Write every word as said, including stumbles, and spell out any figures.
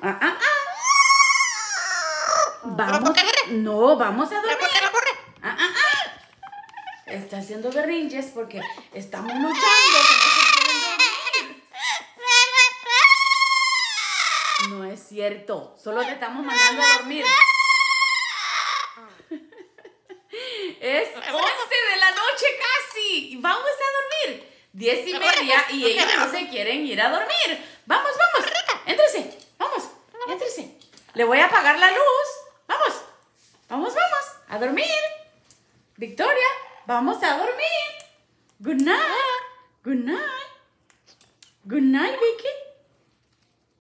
Ah, ah, ah. Vamos. No, vamos a dormir. Ah, ah, ah. Está haciendo berrinches porque estamos luchando. No es cierto. Solo te estamos mandando a dormir. Es once de la noche casi. Vamos a dormir. Diez y media y ellos no se quieren ir a dormir. Vamos, vamos. Éntrese. Vamos. Éntrese. Le voy a apagar la luz. Vamos. Vamos, vamos. A dormir. Victoria, vamos a dormir. Good night. Good night. Good night, Vicky.